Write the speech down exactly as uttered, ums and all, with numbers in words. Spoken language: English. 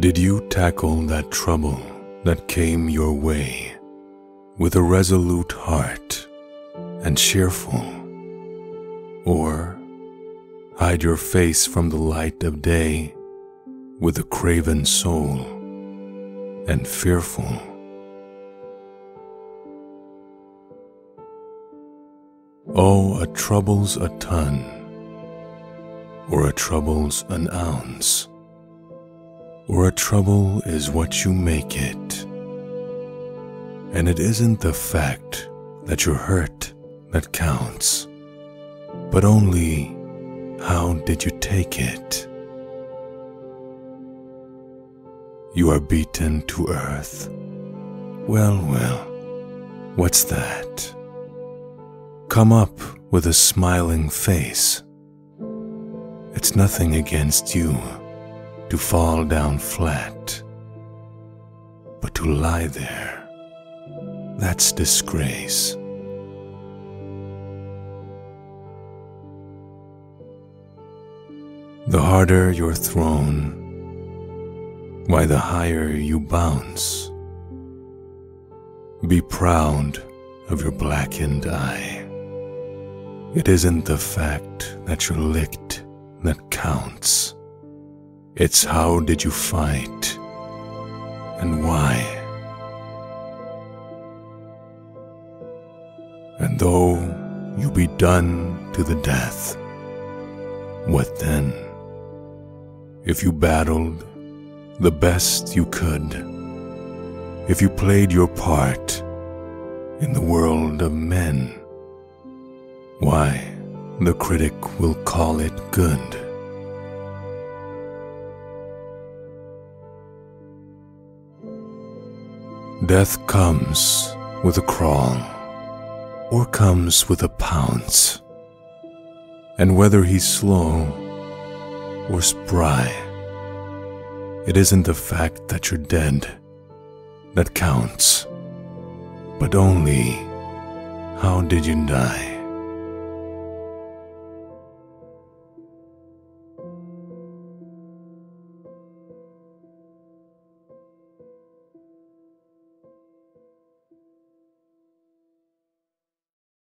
Did you tackle that trouble that came your way with a resolute heart and cheerful? Or hide your face from the light of day with a craven soul and fearful? Oh, a trouble's a ton, or a trouble's an ounce, or a trouble is what you make it. And it isn't the fact that you're hurt that counts, but only how did you take it? You are beaten to earth. Well, well, what's that? Come up with a smiling face. It's nothing against you to fall down flat, but to lie there, that's disgrace. The harder you're thrown, why the higher you bounce. Be proud of your blackened eye. It isn't the fact that you're licked that counts. It's how did you fight and why. And though you be done to the death, what then? If you battled the best you could, if you played your part in the world of men, why, the critic will call it good. Death comes with a crawl, or comes with a pounce. And whether he's slow or spry, it isn't the fact that you're dead that counts, but only how did you die?